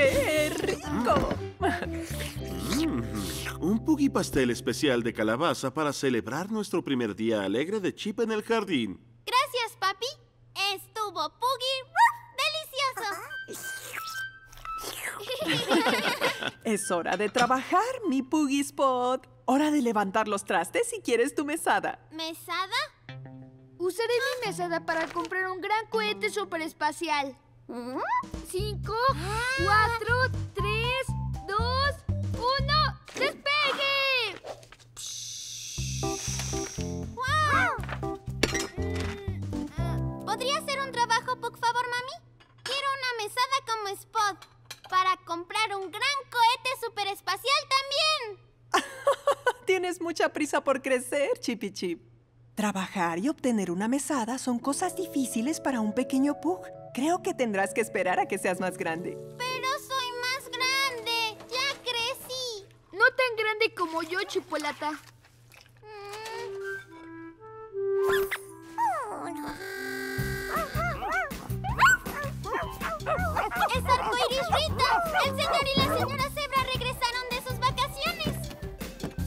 ¡Qué rico! Un puggy pastel especial de calabaza para celebrar nuestro primer día alegre de Chip en el jardín. Gracias, papi. Estuvo puggy delicioso. Es hora de trabajar, mi puggy Spot. Hora de levantar los trastes si quieres tu mesada. ¿Mesada? Usaré mi mesada para comprar un gran cohete superespacial. 5, 4, 3, 2, 1, ¡despegue! ¡Wow! ¿Podría hacer un trabajo, por favor, mami? Quiero una mesada como Spud para comprar un gran cohete superespacial también. Tienes mucha prisa por crecer, Chippy Chip. Trabajar y obtener una mesada son cosas difíciles para un pequeño pug. Creo que tendrás que esperar a que seas más grande. ¡Pero soy más grande! ¡Ya crecí! No tan grande como yo, Chipolata. ¡Es Arcoíris Rita! ¡El señor y la señora Zebra regresaron de sus vacaciones!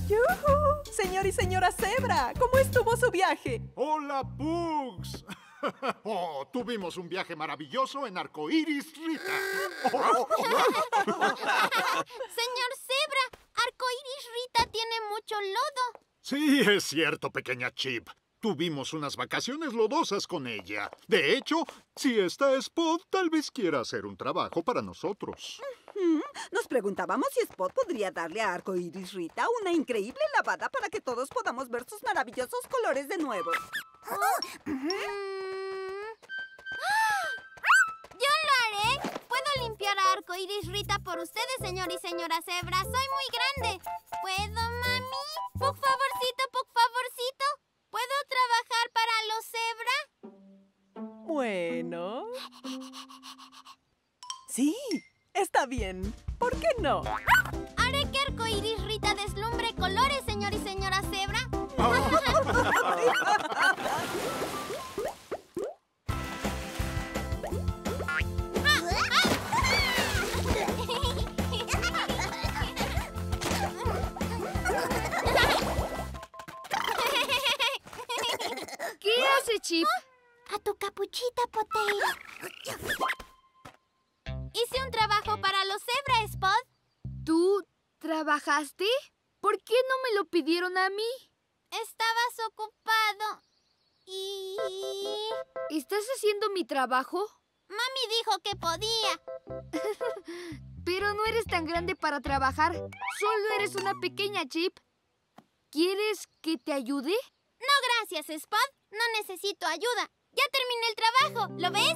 ¡Yuhu! Señor y señora Zebra, ¿cómo estuvo su viaje? ¡Hola, pugs! Oh, tuvimos un viaje maravilloso en Arcoíris Rita. Señor Zebra, Arcoíris Rita tiene mucho lodo. Sí, es cierto, pequeña Chip. Tuvimos unas vacaciones lodosas con ella. De hecho, si está Spud, tal vez quiera hacer un trabajo para nosotros. Nos preguntábamos si Spud podría darle a Arcoíris Rita una increíble lavada para que todos podamos ver sus maravillosos colores de nuevo. ¡Yo lo haré! ¿Puedo limpiar a Arcoíris Rita por ustedes, señor y señora Zebra? ¡Soy muy grande! ¿Puedo, mami? ¡Por favorcito, por favorcito! ¿Puedo trabajar para los Zebra? Bueno... Sí, está bien. ¿Por qué no? Haré que Arcoíris Rita deslumbre colores, señor y señora Zebra. ¿Qué hace, Chip? A tu capuchita, Potey. Hice un trabajo para los Zebra, Spud. ¿Tú trabajaste? ¿Por qué no me lo pidieron a mí? Estabas ocupado y... ¿Estás haciendo mi trabajo? Mami dijo que podía. Pero no eres tan grande para trabajar. Solo eres una pequeña, Chip. ¿Quieres que te ayude? No, gracias, Spud. No necesito ayuda. Ya terminé el trabajo. ¿Lo ves?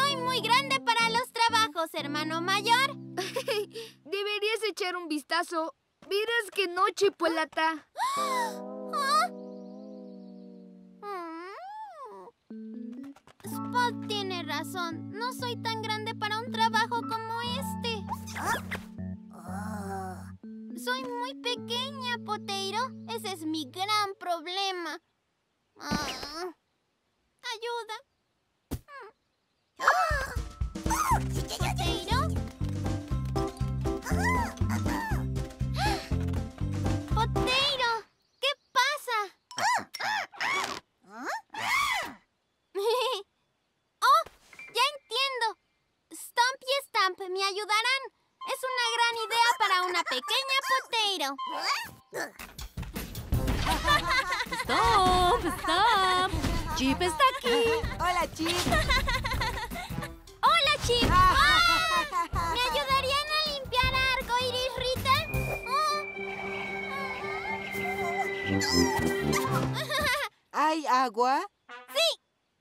Soy muy grande para los trabajos, hermano mayor. Deberías echar un vistazo. Verás que no, Chipolata. Spud tiene razón. No soy tan grande para un trabajo como este. Soy muy pequeña, Poteiro. Ese es mi gran problema. Ayuda. ¿Poteiro? ¡Poteiro! ¿Qué pasa? ¡Oh! ¡Ya entiendo! Stomp y Stamp me ayudarán. Es una gran idea para una pequeña Poteiro. ¡Stomp! ¡Stomp! ¡Chip está aquí! ¡Hola, Chip! Chip. ¡Ah! ¿Me ayudarían a limpiar a Arcoíris Rita? ¿Hay agua? ¡Sí!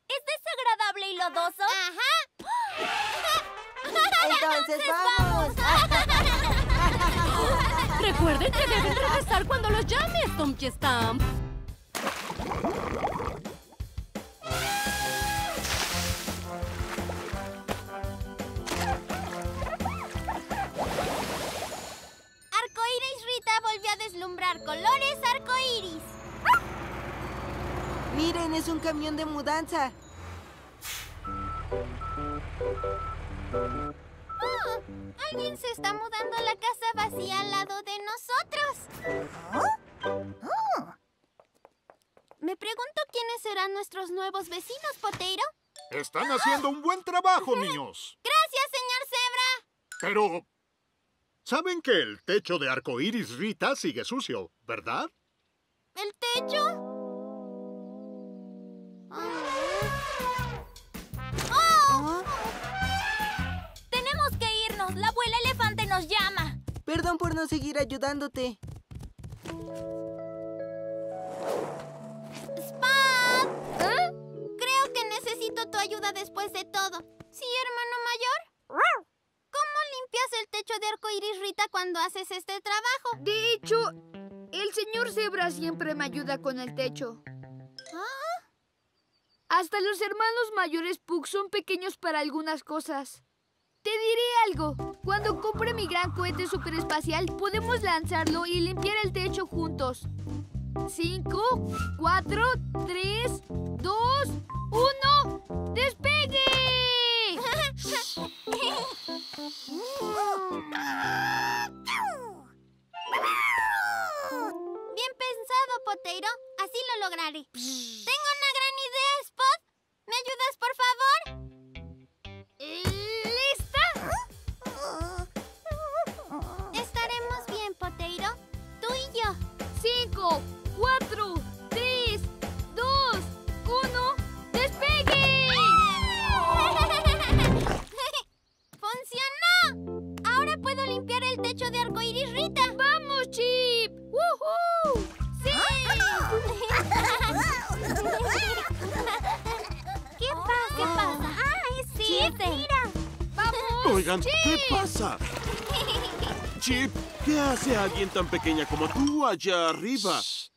¿Es desagradable y lodoso? ¡Ajá! ¡Entonces vamos! Recuerden que deben regresar cuando los llame, Stomp y Stamp. Deslumbrar colores arcoíris. Miren, es un camión de mudanza. ¡Oh! ¡Alguien se está mudando a la casa vacía al lado de nosotros! ¿Oh? Oh. Me pregunto quiénes serán nuestros nuevos vecinos, Potato. Están haciendo un buen trabajo, niños. ¡Gracias, señor Zebra! Pero... ¿saben que el techo de Arcoíris Rita sigue sucio, verdad? ¿El techo? ¡Oh! ¡Tenemos que irnos! ¡La abuela elefante nos llama! Perdón por no seguir ayudándote. ¡Spud! ¿Eh? Creo que necesito tu ayuda después de todo. ¿Sí, hermano mayor? ¿Cómo limpias el techo de Arcoíris Rita cuando haces este trabajo? De hecho, el señor Zebra siempre me ayuda con el techo. ¿Ah? Hasta los hermanos mayores Pug son pequeños para algunas cosas. Te diré algo. Cuando compre mi gran cohete superespacial, podemos lanzarlo y limpiar el techo juntos. 5, 4, 3, 2, 1... ¡Despegue! Bien pensado, Potato. Así lo lograré. Tengo una gran idea, Spud. ¿Me ayudas, por favor? ¿Lista? Estaremos bien, Potato. Tú y yo. 5, 4, 3, 2, 1... ¡Despegue! ¡Funcionó! Ahora puedo limpiar el techo de Arcoíris Rita. ¡Vamos, Chip! ¡Woohoo! ¡Sí! ¿Qué pasa? ¿Qué pasa? ¡Ay, sí! Chip, ¡mira! ¡Vamos, oigan, Chip! ¿Qué pasa? Chip, ¿qué hace alguien tan pequeña como tú allá arriba? Shh.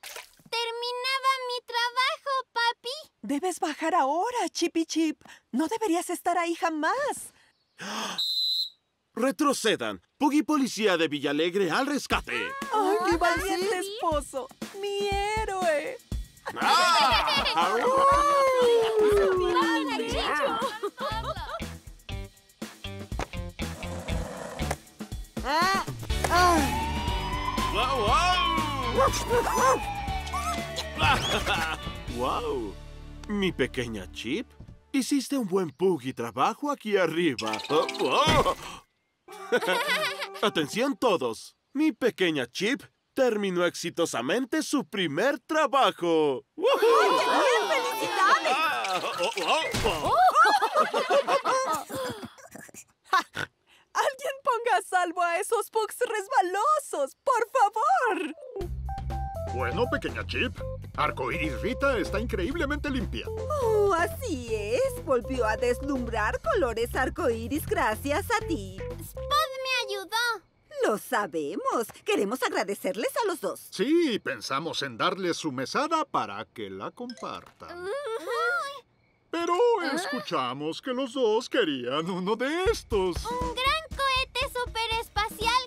Terminaba mi trabajo, papi. Debes bajar ahora, Chippy Chip. No deberías estar ahí jamás. ¡Retrocedan! Puggy Policía de Villa Alegre al rescate. ¡Ay, mi valiente esposo! ¡Mi héroe! ¡Ah! ¡Wow! Mi pequeña Chip, hiciste un buen Puggy trabajo aquí arriba. Oh, oh. ¡Atención todos! Mi pequeña Chip terminó exitosamente su primer trabajo. ¡Woohoo! ¡Felicidades! ¡Alguien ponga a salvo a esos Pugs resbalosos, por favor! Bueno, pequeña Chip, Arcoíris Rita está increíblemente limpia. ¡Oh, así es! Volvió a deslumbrar colores arcoíris gracias a ti. ¡Spud me ayudó! ¡Lo sabemos! Queremos agradecerles a los dos. Sí, pensamos en darle su mesada para que la compartan. Pero escuchamos que los dos querían uno de estos. ¡Un gran cohete superespacial!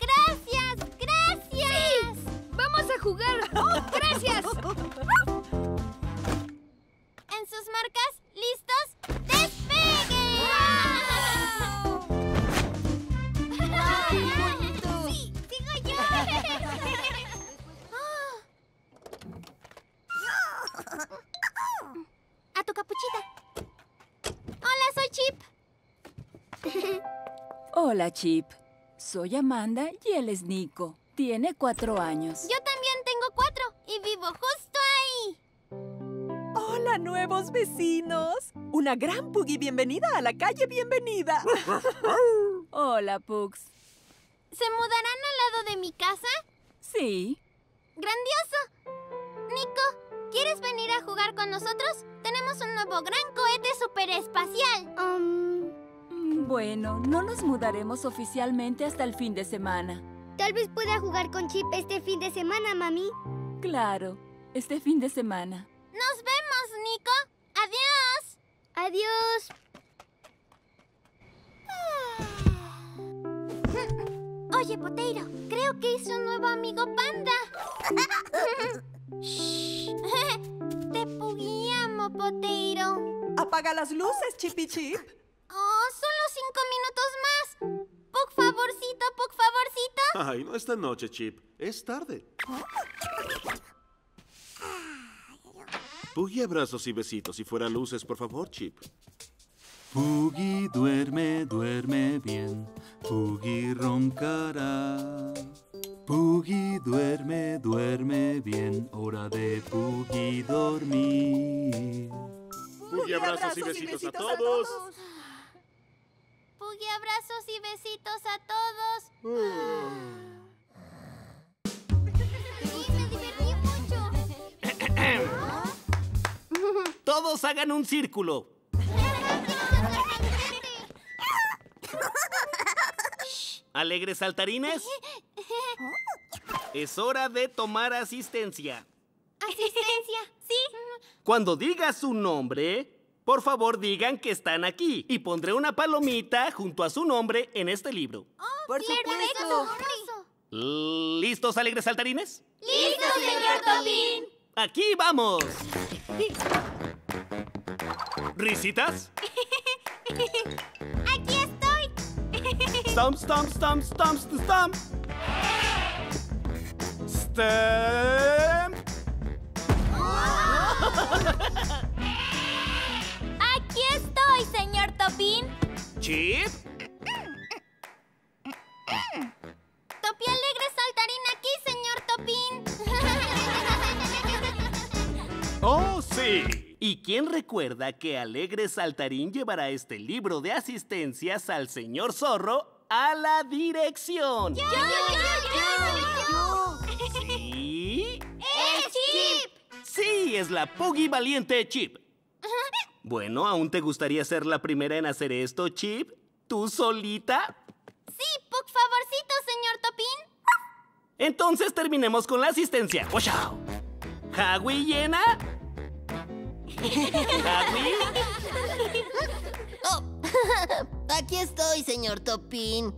¡Gracias! ¡Gracias! Sí. ¡Vamos a jugar! ¡Oh, gracias! En sus marcas, ¿listos? ¡Despegue! ¡Wow! ¡Ay, bonito! ¡Sí! ¡Sigo yo! ¡A tu capuchita! ¡Hola, soy Chip! Hola, Chip. Soy Amanda y él es Nico. Tiene 4 años. Yo también tengo 4 y vivo justo ahí. ¡Hola, nuevos vecinos! Una gran Puggy bienvenida a la calle bienvenida. Hola, Pugs. ¿Se mudarán al lado de mi casa? Sí. ¡Grandioso! Nico, ¿quieres venir a jugar con nosotros? Tenemos un nuevo gran cohete superespacial. Bueno, no nos mudaremos oficialmente hasta el fin de semana. Tal vez pueda jugar con Chip este fin de semana, mami. Claro, este fin de semana. ¡Nos vemos, Nico! ¡Adiós! ¡Adiós! Oye, Potato, creo que hice un nuevo amigo panda. Te puguiamo, Potato. Apaga las luces, Chippy Chip. Oh, solo 5 minutos más. Ay, no esta noche, Chip. Es tarde. Puggy, abrazos y besitos. Si fuera luces, por favor, Chip. Puggy, duerme, duerme bien. Puggy roncará. Puggy, duerme, duerme bien. Hora de Puggy dormir. Puggy, abrazos y besitos a todos. Puggy, abrazos y besitos a todos. Sí, me divertí mucho. Todos hagan un círculo. ¿Alegres saltarines? Es hora de tomar asistencia. ¿Asistencia? Sí. Cuando digas su nombre, por favor digan que están aquí. Y pondré una palomita junto a su nombre en este libro. Oh, ¡por supuesto! ¿Listos, alegres saltarines? ¡Listos, señor Tobin! ¡Aquí vamos! ¿Risitas? ¡Aquí estoy! ¡Stomp, stomp, stomp, stomp, stomp! ¡Stomp! ¡Aquí estoy, señor Tobin! ¿Chip? ¡Topi alegre saltarín aquí, señor Tobin! ¡Oh, sí! ¿Y quién recuerda que Alegre Saltarín llevará este libro de asistencias al señor Zorro a la dirección? ¡Yo, yo! ¿Sí? ¡Es Chip! ¡Sí, es la Puggy valiente Chip! Bueno, ¿aún te gustaría ser la primera en hacer esto, Chip? ¿Tú solita? Sí, por favorcito, señor Tobin. Entonces terminemos con la asistencia. ¡Washao! ¿Jagui llena? Oh, aquí estoy, señor Tobin.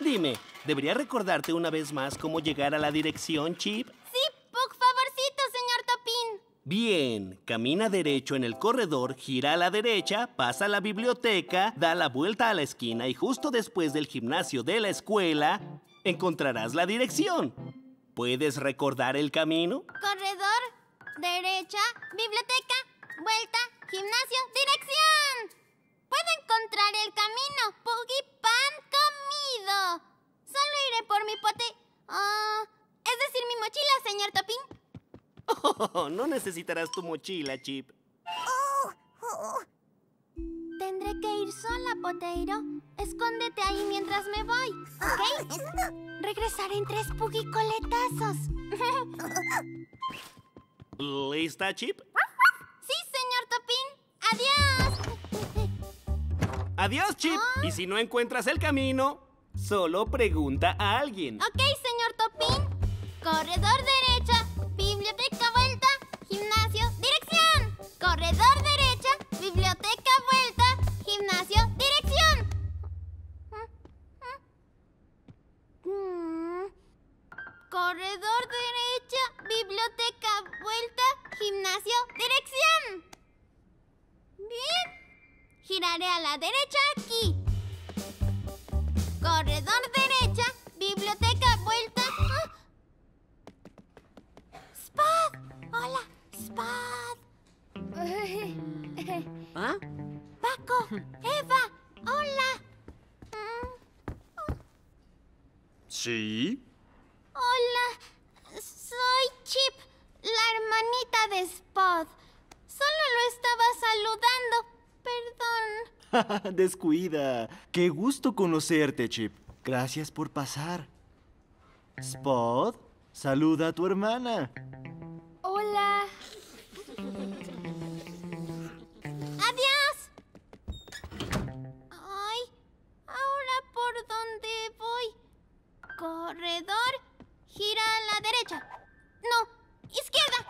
Dime, ¿debería recordarte una vez más cómo llegar a la dirección, Chip? Sí, por favorcito, señor Tobin. Bien, camina derecho en el corredor, gira a la derecha, pasa a la biblioteca, da la vuelta a la esquina y justo después del gimnasio de la escuela encontrarás la dirección. ¿Puedes recordar el camino? Corredor, derecha, biblioteca, vuelta, gimnasio, dirección. Puedo encontrar el camino, Puggy pan comido. Solo iré por mi pote... es decir, mi mochila, señor Tobin. Oh, no necesitarás tu mochila, Chip. Tendré que ir sola, Poteiro. Escóndete ahí mientras me voy, ¿ok? Regresaré en 3 Puggy coletazos. ¿Lista, Chip? Sí, señor Tobin. ¡Adiós! ¡Adiós, Chip! Oh. Y si no encuentras el camino, solo pregunta a alguien. Ok, señor Tobin. Corredor derecha, biblioteca vuelta, gimnasio, dirección. Corredor derecha, biblioteca vuelta, gimnasio, dirección. Corredor derecha, biblioteca vuelta, gimnasio, dirección. Bien. Giraré a la derecha aquí. Corredor derecha, biblioteca vuelta. ¡Spud! Hola, Spud. ¿Ah? Paco, Eva, hola. ¿Sí? Hola, soy Chip, la hermanita de Spud. Solo lo estaba saludando, perdón. Descuida. Qué gusto conocerte, Chip. Gracias por pasar. Spud, saluda a tu hermana. Hola. Adiós. Ay, ahora por dónde voy. Corredor, gira a la derecha. No, izquierda.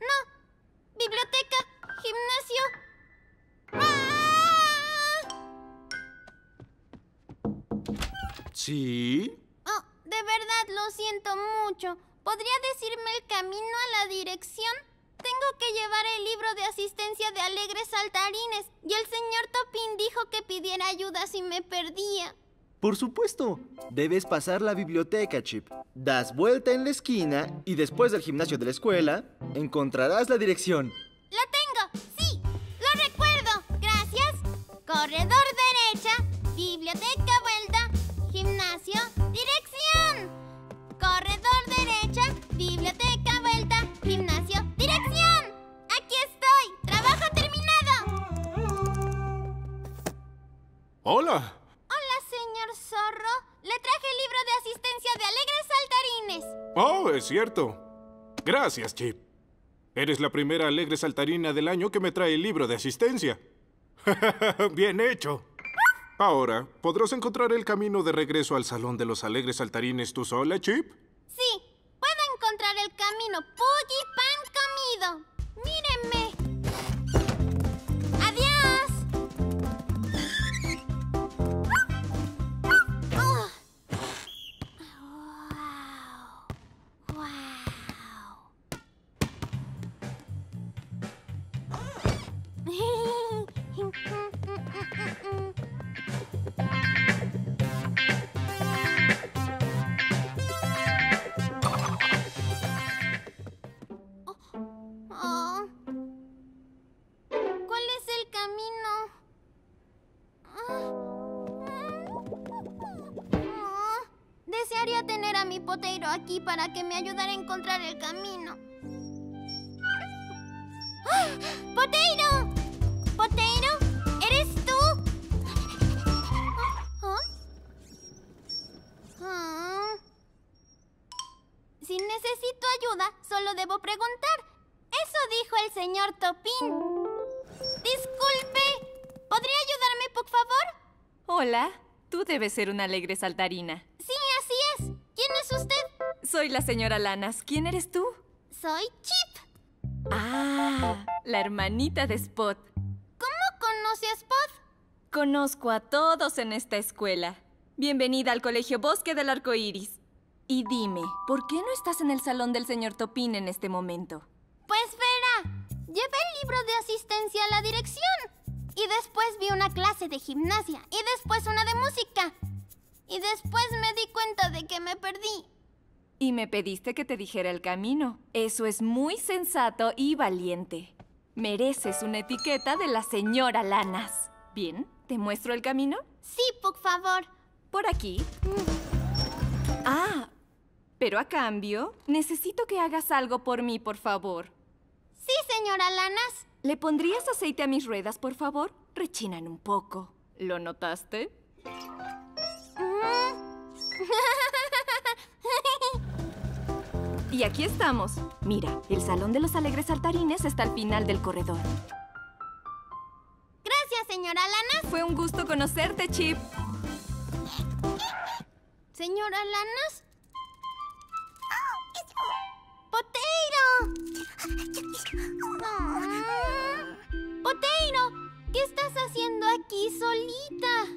No, biblioteca, gimnasio. ¡Ah! ¿Sí? Oh, de verdad lo siento mucho. ¿Podría decirme el camino a la dirección? Tengo Tengo que llevar el libro de asistencia de alegres saltarines y el señor Tobin dijo que pidiera ayuda si me perdía. Por supuesto. Debes pasar la biblioteca, Chip. Das vuelta en la esquina y después del gimnasio de la escuela encontrarás la dirección. ¡La tengo! ¡Sí! ¡Lo recuerdo! ¡Gracias! Corredor derecha, biblioteca vuelta, gimnasio, dirección. Corredor derecha, biblioteca vuelta, gimnasio, dirección. ¡Aquí estoy! ¡Trabajo terminado! ¡Hola! Zorro, le traje el libro de asistencia de alegres saltarines. Oh, es cierto. Gracias, Chip. Eres la primera alegre saltarina del año que me trae el libro de asistencia. Bien hecho. Ahora, ¿podrás encontrar el camino de regreso al salón de los alegres saltarines tú sola, Chip? Sí, puedo encontrar el camino. Puggy pan comido. Mírenme. Aquí para que me ayudara a encontrar el camino. ¡Ah! ¡Potato! ¡Potato! ¿Eres tú? ¿Oh? ¿Oh? Si necesito ayuda, solo debo preguntar. Eso dijo el señor Tobin. Disculpe, ¿podría ayudarme, por favor? Hola, tú debes ser una alegre saltarina. Sí, así es. ¿Quién es usted? Soy la señora Lanas. ¿Quién eres tú? Soy Chip. Ah, la hermanita de Spud. ¿Cómo conoce a Spud? Conozco a todos en esta escuela. Bienvenida al Colegio Bosque del Arco Iris. Y dime, ¿por qué no estás en el salón del señor Tobin en este momento? Pues verá, llevé el libro de asistencia a la dirección. Y después vi una clase de gimnasia. Y después una de música. Y después me di cuenta de que me perdí. Y me pediste que te dijera el camino. Eso es muy sensato y valiente. Mereces una etiqueta de la señora Lanas. ¿Bien? ¿Te muestro el camino? Sí, por favor. ¿Por aquí? Ah, pero a cambio, necesito que hagas algo por mí, por favor. Sí, señora Lanas. ¿Le pondrías aceite a mis ruedas, por favor? Rechinan un poco. ¿Lo notaste? Y aquí estamos. Mira, el salón de los alegres saltarines está al final del corredor. Gracias, señora Lanas. Fue un gusto conocerte, Chip. ¿Señora Lanas? ¡Potato! ¡Potato! ¿Qué estás haciendo aquí solita?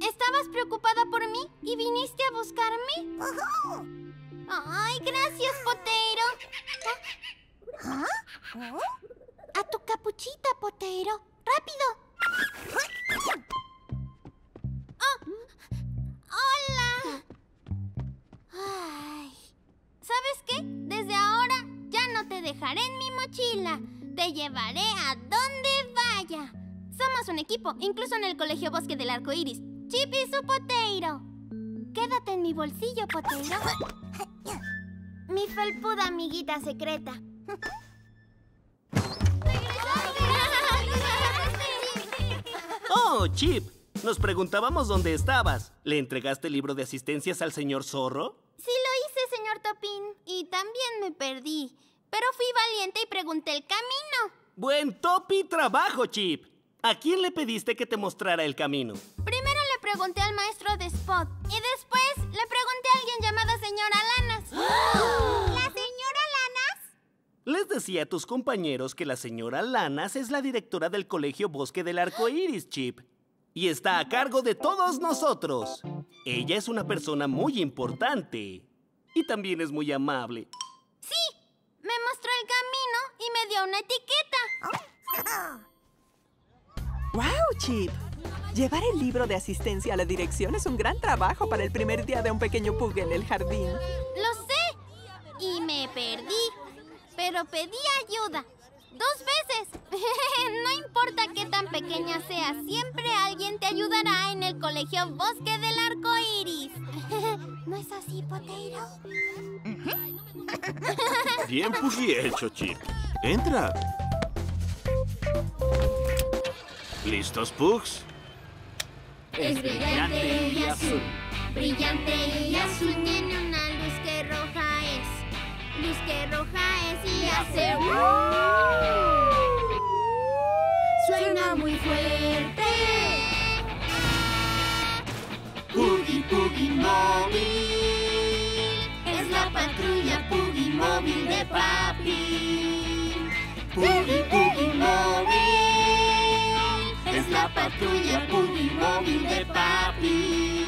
¿Estabas preocupada por mí y viniste a buscarme? ¡Ay, gracias, Potato! ¡A tu capuchita, Potato! ¡Rápido! Oh. ¡Hola! Ay. ¿Sabes qué? Desde ahora ya no te dejaré en mi mochila. Te llevaré a donde vaya. Somos un equipo, incluso en el Colegio Bosque del Arco Iris. Chip y su Potato. Quédate en mi bolsillo, Potato. Mi felpuda amiguita secreta. ¡Oh, Chip! Nos preguntábamos dónde estabas. ¿Le entregaste el libro de asistencias al señor Zorro? Sí, lo hice, señor Tobin. Y también me perdí. Pero fui valiente y pregunté el camino. ¡Buen topi trabajo, Chip! ¿A quién le pediste que te mostrara el camino? Primero le pregunté al maestro de Spud. Y después le pregunté a alguien llamada señora Lanas. ¿La señora Lanas? Les decía a tus compañeros que la señora Lanas es la directora del Colegio Bosque del Arco Iris, Chip. Y está a cargo de todos nosotros. Ella es una persona muy importante. y también es muy amable. Sí, me mostró el camino y me dio una etiqueta. ¡Wow, Chip! Llevar el libro de asistencia a la dirección es un gran trabajo para el primer día de un pequeño pug en el jardín. Lo sé, y me perdí, pero pedí ayuda. 2 veces. No importa qué tan pequeña seas, siempre alguien te ayudará en el Colegio Bosque del Arco Iris. ¿No es así, Potato? Bien hecho, Chip. Entra. ¿Listos, Pugs? Es brillante y azul. Brillante y azul. Tiene una luz que roja es. Luz que roja es y hace... Suena muy fuerte. Puggy Puggy Móvil. Es la patrulla Puggy Móvil de papi. Puggy Puggy Móvil. Es la patrulla Puggy Móvil de papi.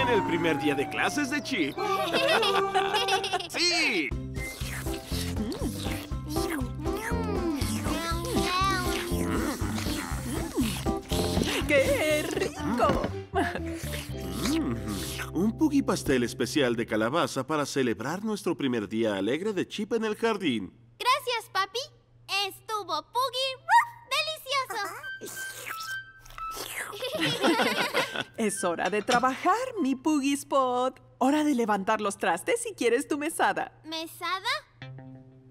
En el primer día de clases de Chip. ¡Sí! ¡Qué rico! Un Puggy pastel especial de calabaza para celebrar nuestro primer día alegre de Chip en el jardín. Gracias, papi. Estuvo Puggy delicioso. Es hora de trabajar, mi Puggy Spot. Hora de levantar los trastes si quieres tu mesada. ¿Mesada?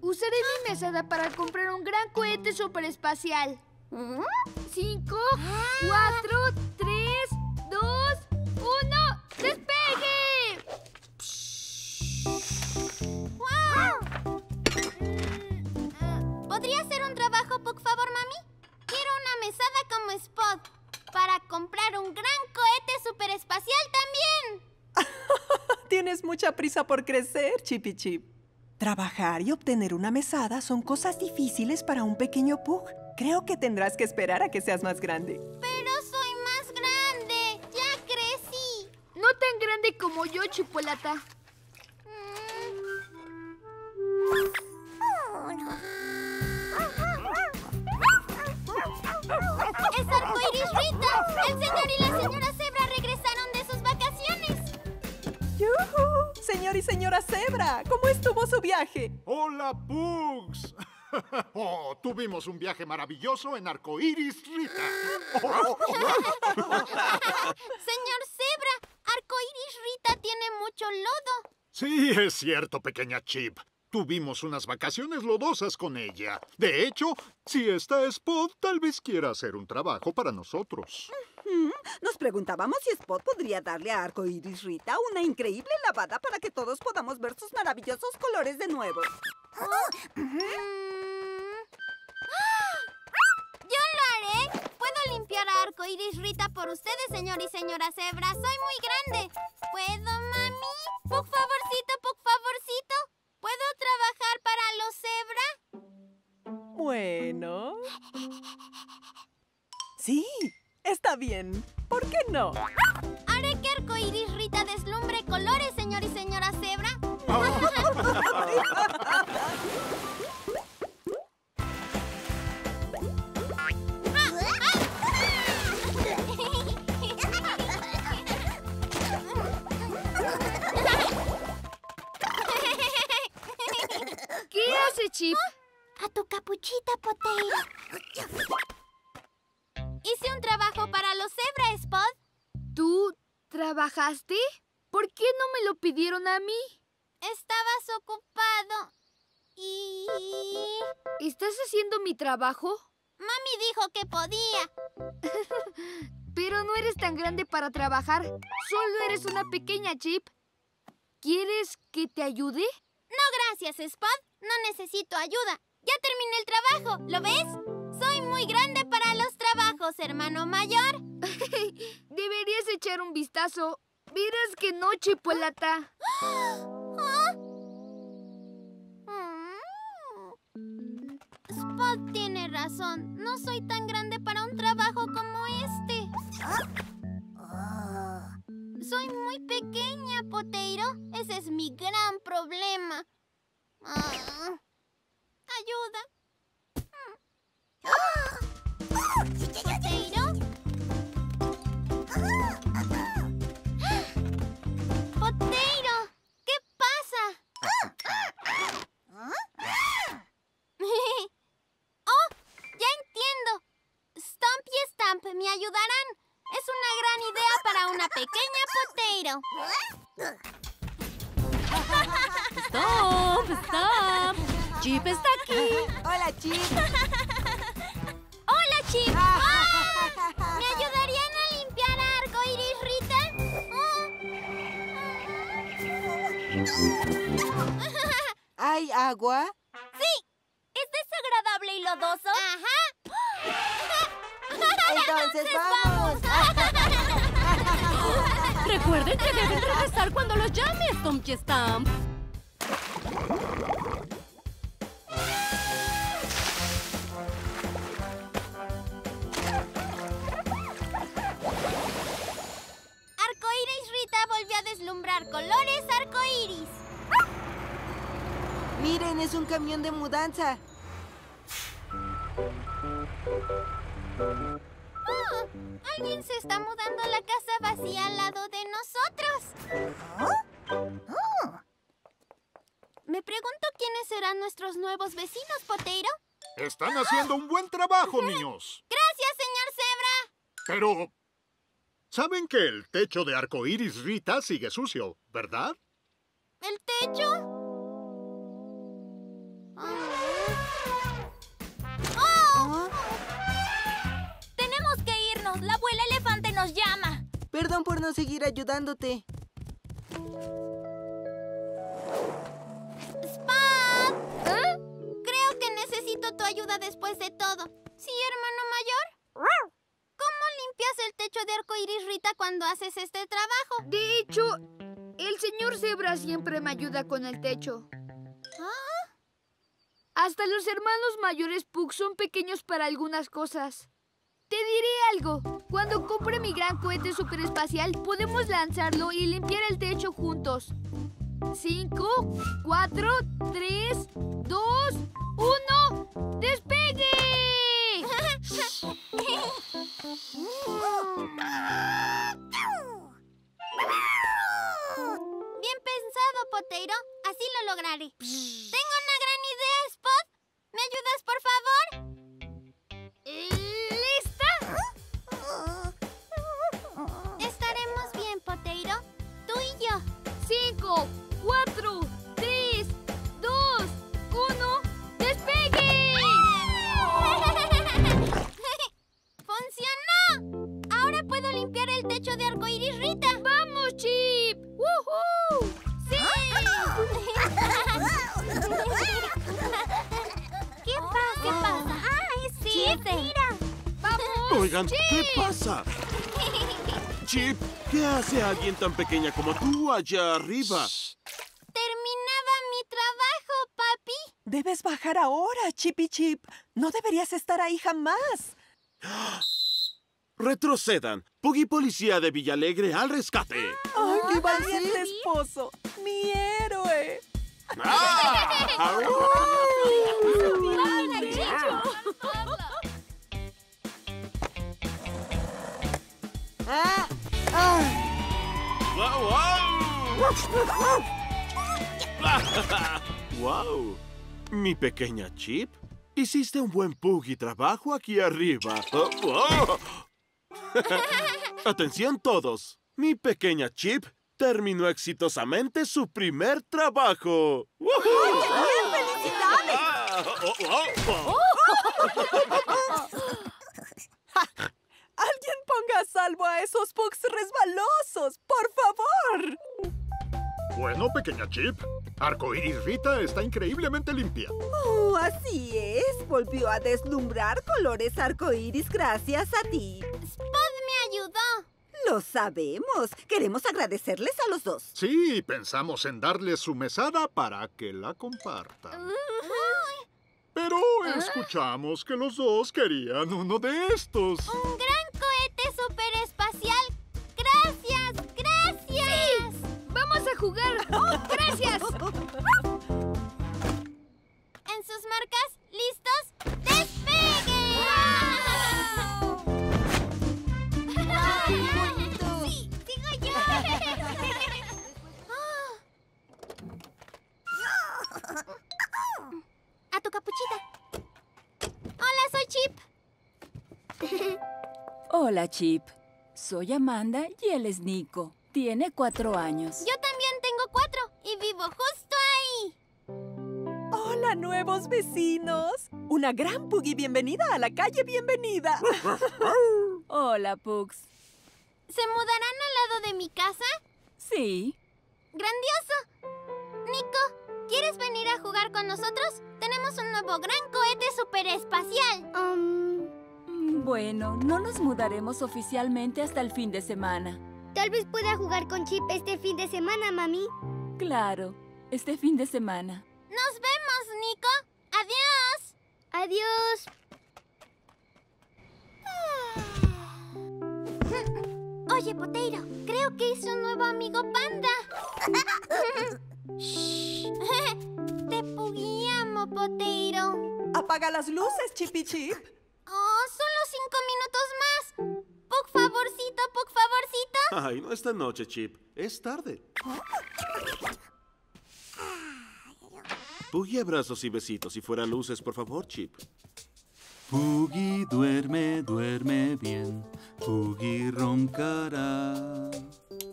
Usaré mi mesada para comprar un gran cohete superespacial. 5, 4, 3, 2, 1, ¡despegue! ¡Wow! ¿Podría hacer un trabajo, por favor, mami? Quiero una mesada como Spud para comprar un gran cohete superespacial también. Tienes mucha prisa por crecer, Chippy Chip. Trabajar y obtener una mesada son cosas difíciles para un pequeño pug. Creo que tendrás que esperar a que seas más grande. ¡Pero soy más grande! ¡Ya crecí! No tan grande como yo, Chipolata. ¡Es Arcoíris Rita! ¡El señor y la señora Zebra regresaron de sus vacaciones! ¡Yuhu! ¡Señor y señora Zebra! ¿Cómo estuvo su viaje? ¡Hola, Pugs! Oh, tuvimos un viaje maravilloso en Arcoíris Rita. Señor Zebra, Arcoíris Rita tiene mucho lodo. Sí, es cierto, pequeña Chip. Tuvimos unas vacaciones lodosas con ella. De hecho, si está Spud, tal vez quiera hacer un trabajo para nosotros. Nos preguntábamos si Spud podría darle a Arcoíris Rita una increíble lavada para que todos podamos ver sus maravillosos colores de nuevo. ¡Yo lo haré! Puedo limpiar a Arcoíris Rita por ustedes, señor y señora Zebra. Soy muy grande. ¿Puedo, mami? Por favorcito, por favorcito. ¿Puedo trabajar para los Zebra? Bueno... Sí, está bien. ¿Por qué no? Haré que Arcoíris Rita deslumbre colores, señor y señora Zebra. ¿Qué hace, Chip? A tu capuchita, Potato. Hice un trabajo para los Zebra, Spud. ¿Tú trabajaste? ¿Por qué no me lo pidieron a mí? Estabas ocupado y... ¿Estás haciendo mi trabajo? Mami dijo que podía. Pero no eres tan grande para trabajar. Solo eres una pequeña, Chip. ¿Quieres que te ayude? No, gracias, Spud. No necesito ayuda. Ya terminé el trabajo. ¿Lo ves? Soy muy grande para los trabajos, hermano mayor. Deberías echar un vistazo. Verás que no, Chipolata. Spud tiene razón. No soy tan grande para un trabajo como este. Soy muy pequeña, Poteiro. Ese es mi gran problema. ¡Ayuda! ¿Poteiro? ¡Poteiro! ¿Qué pasa? ¡Oh! ¡Ya entiendo! Stomp y Stamp me ayudarán. Es una gran idea para una pequeña Poteiro. ¡Stomp! ¡Stomp! ¡Chip está aquí! ¡Hola, Chip! ¡Hola, Chip! ¡Ah! ¿Me ayudarían a limpiar a Arcoíris Rita? ¿Hay agua? ¡Sí! ¿Es desagradable y lodoso? ¡Ajá! ¡Entonces vamos! Recuerden que deben regresar cuando los llame, Stomp y Stamp. Arcoíris Rita volvió a deslumbrar colores arcoíris. ¡Miren, es un camión de mudanza! ¡Oh! ¡Alguien se está mudando a la casa vacía al lado de nosotros! ¿Oh? Oh. Me pregunto quiénes serán nuestros nuevos vecinos, Poteiro. ¡Están haciendo un buen trabajo, niños! ¡Gracias, señor Zebra! Pero... ¿saben que el techo de Arcoíris Rita sigue sucio, verdad? ¿El techo? ¡La abuela elefante nos llama! Perdón por no seguir ayudándote. ¡Spud! ¿Eh? Creo que necesito tu ayuda después de todo. ¿Sí, hermano mayor? ¡Ruah! ¿Cómo limpias el techo de Arcoíris Rita cuando haces este trabajo? De hecho, el señor Zebra siempre me ayuda con el techo. ¿Ah? Hasta los hermanos mayores Pug son pequeños para algunas cosas. Te diré algo. Cuando compre mi gran cohete superespacial, podemos lanzarlo y limpiar el techo juntos. 5, 4, 3, 2, 1... ¡Despegue! Bien pensado, Poteiro. Así lo lograré. Tengo una gran idea, Spud. ¿Me ayudas, por favor? Estaremos bien, Poteiro. Tú y yo. 5, 4, 3, 2, 1... ¡Despegue! ¡Funcionó! Ahora puedo limpiar el techo de Arcoíris Rita. ¡Vamos, Chip! ¡Woohoo! ¡Sí! ¿Qué pasa? ¿Qué pasa? ¡Ah, sí! Chip, mira. ¡Vamos, oigan, Chip! ¿Qué pasa? Chip, ¿qué hace alguien tan pequeña como tú allá arriba? Shh. Terminaba mi trabajo, papi. Debes bajar ahora, Chip y Chip. No deberías estar ahí jamás. ¡Retrocedan! Pug y policía de Villa Alegre al rescate. ¡Ay, qué valiente esposo! ¡Mi héroe! ¡Ah! ¡Ah! ¡Ah! ¡Wow! ¡Wow! ¡Wow! Mi pequeña Chip, hiciste un buen Puggy trabajo aquí arriba. Oh, oh. Atención todos. Mi pequeña Chip terminó exitosamente su primer trabajo. ¡Felicidades! ¡Alguien ponga a salvo a esos Pugs resbalosos, por favor! Bueno, pequeña Chip, Arcoíris Rita está increíblemente limpia. ¡Oh, así es! Volvió a deslumbrar colores arcoíris gracias a ti. Spud me ayudó. Lo sabemos. Queremos agradecerles a los dos. Sí, pensamos en darle su mesada para que la compartan. Pero escuchamos que los dos querían uno de estos. ¡Un gran cohete superespacial! ¡Gracias! ¡Gracias! ¡Sí! jugar. ¡Oh, gracias! En sus marcas, listos, ¡despeguen! ¡Wow! ¡Wow! ¡Sí! ¡Sigo yo! A tu capuchita. Hola, soy Chip. Hola, Chip. Soy Amanda y él es Nico. Tiene 4 años. Yo también tengo 4 y vivo justo ahí. ¡Hola, nuevos vecinos! Una gran Puggy bienvenida a la calle bienvenida. Hola, Pugs. ¿Se mudarán al lado de mi casa? Sí. ¡Grandioso! Nico, ¿quieres venir a jugar con nosotros? Tenemos un nuevo gran cohete superespacial. Bueno, no nos mudaremos oficialmente hasta el fin de semana. Tal vez pueda jugar con Chip este fin de semana, mami. Claro, este fin de semana. ¡Nos vemos, Nico! ¡Adiós! ¡Adiós! Oye, Potato, creo que hice un nuevo amigo panda. ¡Shh! Te puguiamo, Potato. ¡Apaga las luces, Chipi Chip! ¡Oh, solo 5 minutos más! ¡Pug favorcito, Pug favorcito! Ay, no esta noche, Chip. Es tarde. Puggy, abrazos y besitos. Si fuera luces, por favor, Chip. Puggy, duerme, duerme bien. Puggy roncará.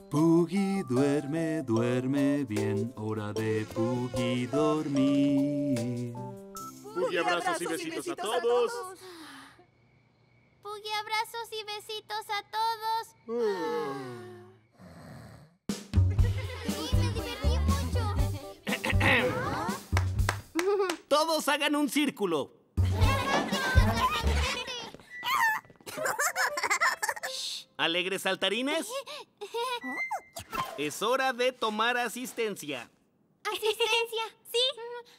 Puggy, duerme, duerme bien. Hora de Puggy dormir. Puggy, abrazos y besitos a todos. Puggy, abrazos y besitos a todos. Sí, me divertí mucho. Todos hagan un círculo. ¿Alegres saltarines? Es hora de tomar asistencia. ¿Asistencia? Sí.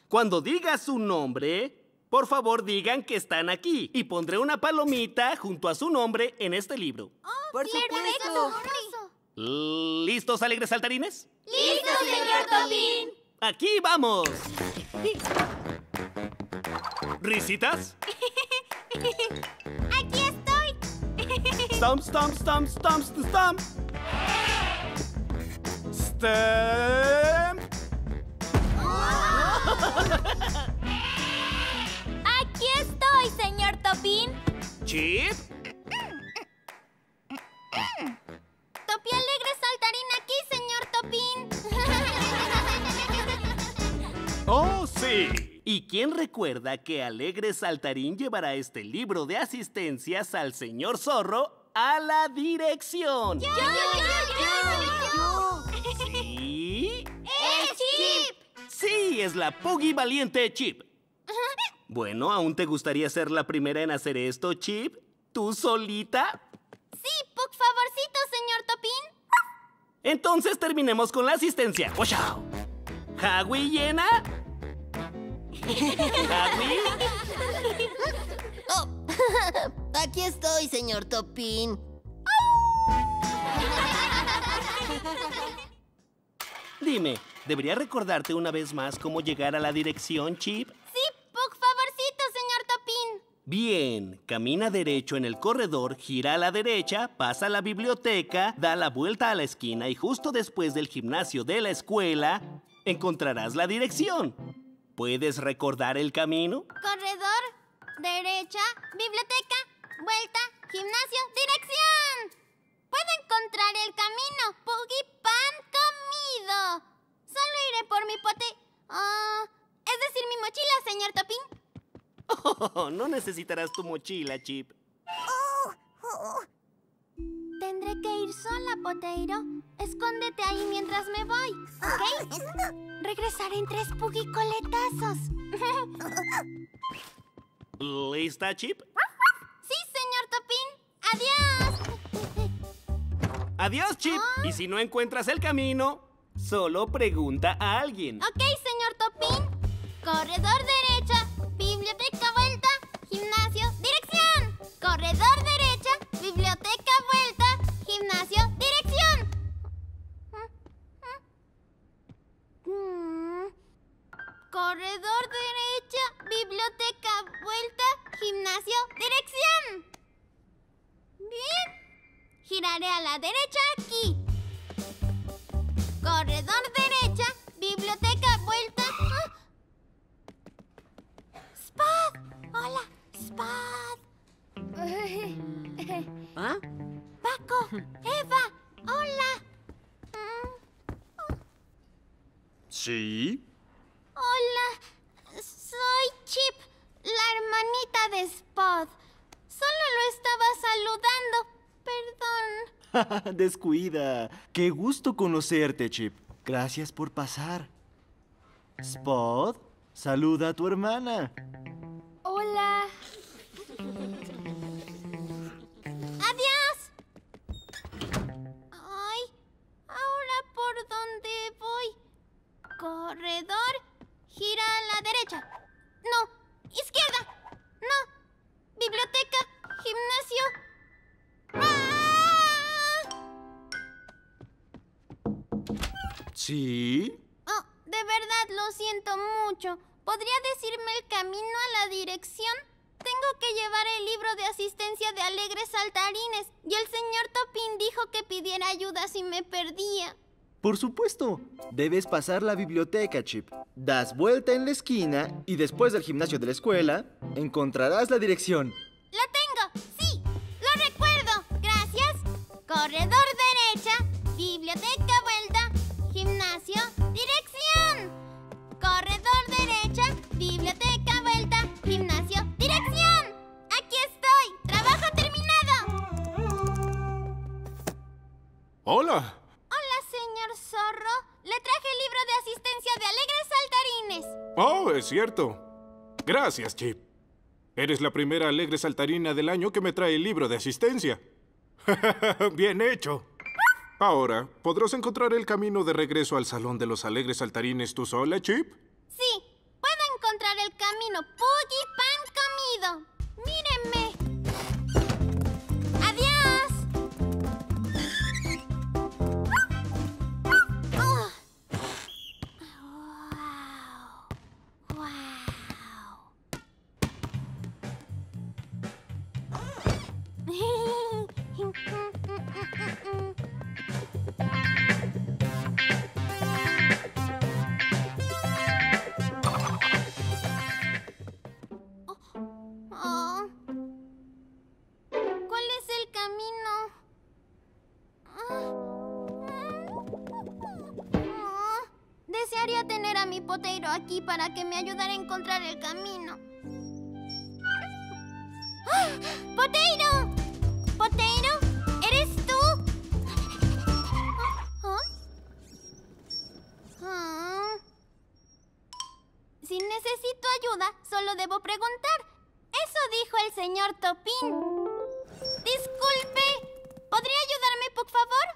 Cuando digas su nombre, por favor, digan que están aquí. Y pondré una palomita junto a su nombre en este libro. ¡Oh, por supuesto! ¿Listos, alegres saltarines? ¡Listos, señor Tobin! ¡Aquí vamos! ¿Risitas? ¡Aquí estoy! ¡Stomp, stomp, stomp, stomp, stomp! ¡Stomp! ¡Oh! ¡Aquí estoy, señor Tobin! ¿Chip? ¡Topi alegre saltarín aquí, señor Tobin! ¡Oh, sí! ¿Y quién recuerda que alegre saltarín llevará este libro de asistencias al señor Zorro a la dirección? ¡Yo, yo! ¿Sí? ¡Es Chip! ¡Sí, es la Puggy valiente Chip! Bueno, ¿aún te gustaría ser la primera en hacer esto, Chip? ¿Tú solita? Sí, por favorcito, señor Tobin. Entonces terminemos con la asistencia. ¡Washao! ¿Hawi llena? ¿Hawi? Oh. Aquí estoy, señor Tobin. Dime, ¿debería recordarte una vez más cómo llegar a la dirección, Chip? Bien, camina derecho en el corredor, gira a la derecha, pasa a la biblioteca, da la vuelta a la esquina y justo después del gimnasio de la escuela, encontrarás la dirección. ¿Puedes recordar el camino? Corredor, derecha, biblioteca, vuelta, gimnasio, dirección. Puedo encontrar el camino, Puggy pan comido. Solo iré por mi pote... es decir, mi mochila, señor Tobin. Oh, no necesitarás tu mochila, Chip. Tendré que ir sola, Potato. Escóndete ahí mientras me voy, ¿ok? Regresaré en 3 pugicoletazos. ¿Lista, Chip? Sí, señor Tobin. ¡Adiós! ¡Adiós, Chip! Oh. Y si no encuentras el camino, solo pregunta a alguien. Ok, señor Tobin. Corredor derecha. Biblioteca, vuelta, gimnasio, dirección. Corredor derecha, biblioteca, vuelta, gimnasio, dirección. corredor derecha, biblioteca, vuelta, gimnasio, dirección. Bien. Giraré a la derecha aquí. Corredor derecha, biblioteca, vuelta. ¡Ah! ¡Spud! Hola, Spud. ¿Ah? Paco, Eva, hola. ¿Sí? Hola, soy Chip, la hermanita de Spud. Solo lo estaba saludando, perdón. Descuida. Qué gusto conocerte, Chip. Gracias por pasar. Spud, saluda a tu hermana. Hola. ¡Adiós! Ay, ahora por dónde voy. Corredor, gira a la derecha. No, izquierda. No, biblioteca, gimnasio. ¡Ah! ¿Sí? Oh, de verdad lo siento mucho. ¿Podría decirme el camino a la dirección? Tengo que llevar el libro de asistencia de Alegres Saltarines y el señor Tobin dijo que pidiera ayuda si me perdía. Por supuesto. Debes pasar la biblioteca, Chip. Das vuelta en la esquina y después del gimnasio de la escuela encontrarás la dirección. ¡La tengo! ¡Sí! ¡Lo recuerdo! ¡Gracias! Corredor derecha, biblioteca vuelta, gimnasio, dirección. Corredor derecha, biblioteca, vuelta, gimnasio, dirección. ¡Aquí estoy! ¡Trabajo terminado! ¡Hola! Hola, señor Zorro. Le traje el libro de asistencia de Alegres Saltarines. Oh, es cierto. Gracias, Chip. Eres la primera alegre saltarina del año que me trae el libro de asistencia. ¡Bien hecho! Ahora, ¿podrás encontrar el camino de regreso al Salón de los Alegres Saltarines tú sola, Chip? Sí, puedo encontrar el camino. ¡Puggy pan comido! ¡Mírenme! ¡Adiós! Oh. ¡Wow! ¡Wow! Desearía tener a mi potero aquí para que me ayudara a encontrar el camino. ¡Ah! ¡Potero! ¡Potero! ¿Eres tú? ¿Ah? ¿Ah? Si necesito ayuda, solo debo preguntar. Eso dijo el señor Tobin. Disculpe, ¿podría ayudarme, por favor?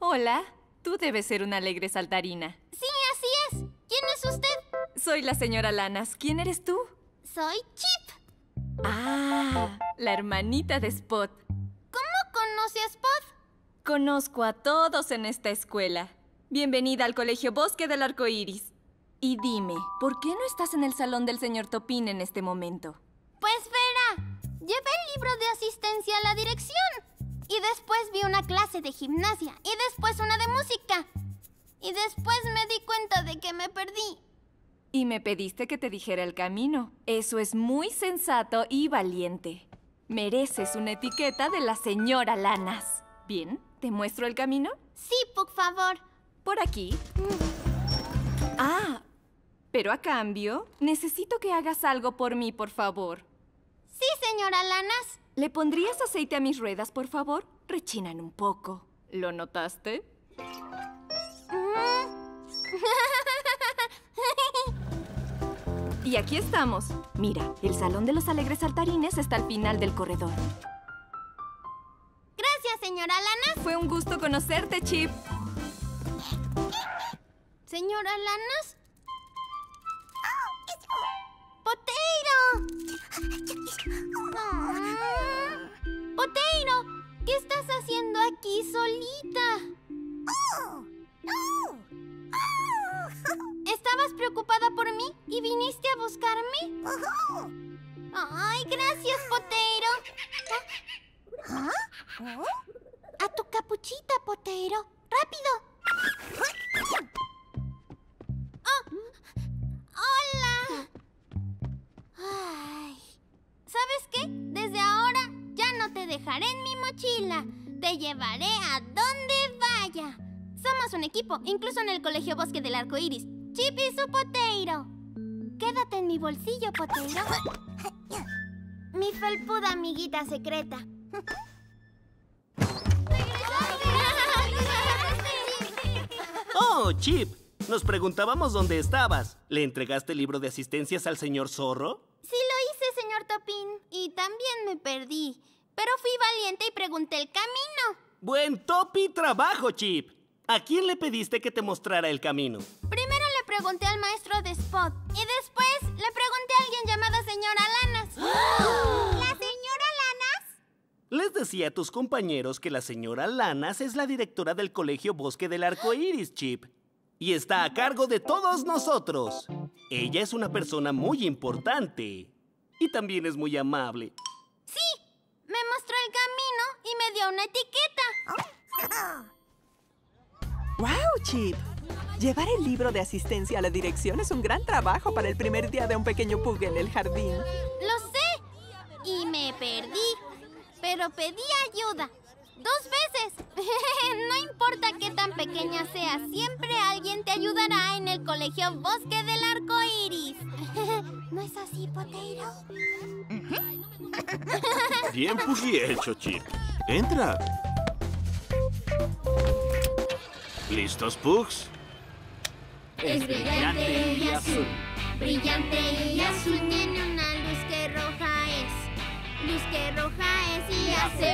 Hola, tú debes ser una alegre saltarina. Sí, así es. ¿Quién es usted? Soy la señora Lanas. ¿Quién eres tú? Soy Chip. Ah, la hermanita de Spud. ¿Cómo conoce a Spud? Conozco a todos en esta escuela. Bienvenida al Colegio Bosque del Arco Iris. Y dime, ¿por qué no estás en el salón del señor Tobin en este momento? Pues verá, llevé el libro de asistencia a la dirección. Y después vi una clase de gimnasia. Y después una de música. Y después me di cuenta de que me perdí. Y me pediste que te dijera el camino. Eso es muy sensato y valiente. Mereces una etiqueta de la señora Lanas. ¿Bien? ¿Te muestro el camino? Sí, por favor. ¿Por aquí? Ah, pero a cambio, necesito que hagas algo por mí, por favor. Sí, señora Lanas. ¿Le pondrías aceite a mis ruedas, por favor? Rechinan un poco. ¿Lo notaste? Y aquí estamos. Mira, el Salón de los Alegres Saltarines está al final del corredor. Gracias, señora Lanas. Fue un gusto conocerte, Chip. ¿Señora Lanas? ¡Potero! ¡Potero! ¿Qué estás haciendo aquí solita? ¿Estabas preocupada por mí y vi ¿Viniste a buscarme? ¡Oh! ¡Ay, gracias, Potero! ¿Ah? ¿Oh? ¡A tu capuchita, Potero! ¡Rápido! Oh. ¡Hola! Ay. ¿Sabes qué? Desde ahora ya no te dejaré en mi mochila. Te llevaré a donde vaya. Somos un equipo, incluso en el Colegio Bosque del Arco Iris. Chip y su Potero. Quédate en mi bolsillo, Potero. Mi felpuda amiguita secreta. ¡Oh, Chip! Nos preguntábamos dónde estabas. ¿Le entregaste el libro de asistencias al señor Zorro? Sí lo hice, señor Tobin. Y también me perdí. Pero fui valiente y pregunté el camino. ¡Buen topi trabajo, Chip! ¿A quién le pediste que te mostrara el camino? Primero le pregunté al maestro de Spud. Y después le pregunté a alguien llamada Señora Lanas. ¡Oh! ¿La señora Lanas? Les decía a tus compañeros que la señora Lanas es la directora del Colegio Bosque del Arco Iris, Chip. Y está a cargo de todos nosotros. Ella es una persona muy importante. Y también es muy amable. ¡Sí! Me mostró el camino y me dio una etiqueta. ¡Wow, Chip! Llevar el libro de asistencia a la dirección es un gran trabajo para el primer día de un pequeño pug en el jardín. ¡Lo sé! Y me perdí. Pero pedí ayuda. 2 veces. No importa qué tan pequeña seas, siempre alguien te ayudará en el Colegio Bosque del Arco Iris. ¿No es así, Potero? Bien hecho, Chip. Entra. ¿Listos, Pugs? Es brillante y azul. Brillante y azul. Tiene una luz que roja es. Luz que roja es y hace...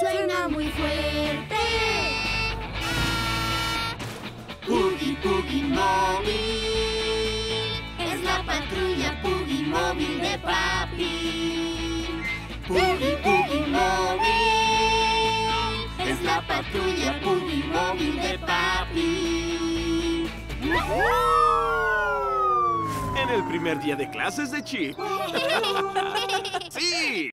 Suena muy fuerte. Puggy, Puggy Móvil. Es la patrulla Puggy Móvil de papi. Puggy, Puggy Móvil. Es la patrulla Puggy Móvil de papi. En el primer día de clases de Chip. ¡Sí!